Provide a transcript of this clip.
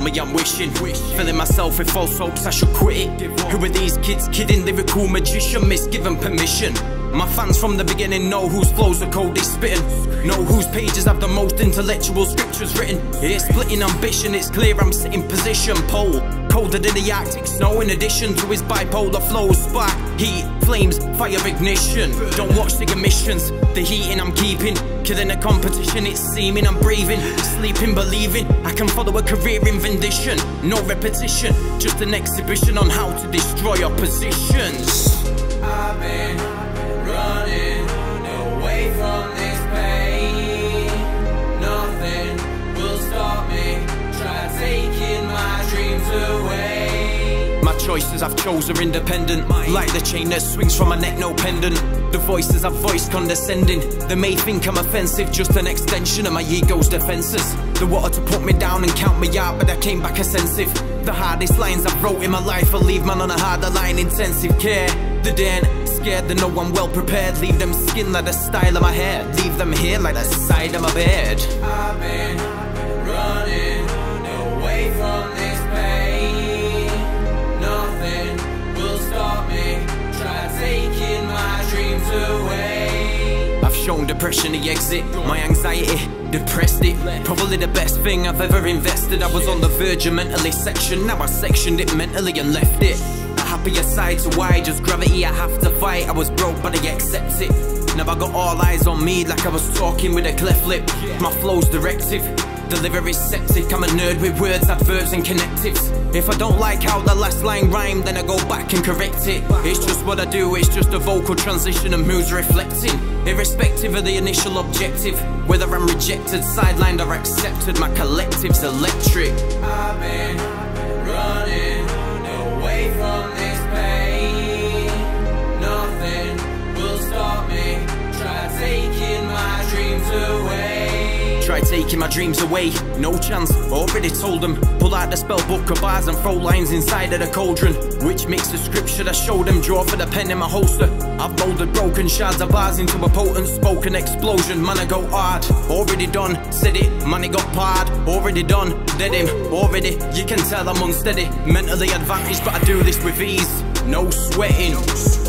told me I'm wishing, filling myself with false hopes I should quit it. Who are these kids kidding? Lyrical magician, misgiven permission. My fans from the beginning know whose flows are cold, they spitting. Know whose pages have the most intellectual scriptures written. It's splitting ambition, it's clear I'm sitting position. Pole, colder than the Arctic snow. In addition to his bipolar flows, spark, heat, flames, fire, ignition. Don't watch the emissions, the heating I'm keeping. Killing the competition, it's seeming I'm breathing. Sleeping, believing, I can follow a career in vindication. No repetition, just an exhibition on how to destroy oppositions. I've been running away from this pain. Nothing will stop me. Try taking my dreams away. My choices I've chose are independent, like the chain that swings from my neck, no pendant. The voices I've voiced condescending. They may think I'm offensive, just an extension of my ego's defences. They wanted to put me down and count me out, but I came back offensive. The hardest lines I've wrote in my life, I leave man on a harder line. Intensive care, the den. Scared that no one well prepared. Leave them skin like the style of my hair. Leave them here like the side of my bed. I've been running away from this pain. Nothing will stop me. Try taking my dreams away. I've shown depression the exit. My anxiety depressed it. Probably the best thing I've ever invested. I was on the verge of mentally section. Now I sectioned it mentally and left it. Happier side to why, just gravity I have to fight. I was broke but I accept it. Now I got all eyes on me like I was talking with a cleft lip. My flow's directive, delivery septic. I'm a nerd with words, adverbs and connectives. If I don't like how the last line rhymed, then I go back and correct it. It's just what I do, it's just a vocal transition and moves reflecting. Irrespective of the initial objective, whether I'm rejected, sidelined or accepted, my collective's electric. I've been running away from this pain. Nothing will stop me. Try taking my dreams away. Try taking my dreams away. No chance, already told them. Pull out the spell book of bars and throw lines inside of the cauldron. Which mix of script should I show them? Draw for the pen in my holster. I've molded broken shards of bars into a potent spoken explosion. Man, I go hard. Already done, said it. Man, it got parred. Already done, dead him. Already, you can tell I'm unsteady. Mentally advantaged, but I do this with ease. No sweating.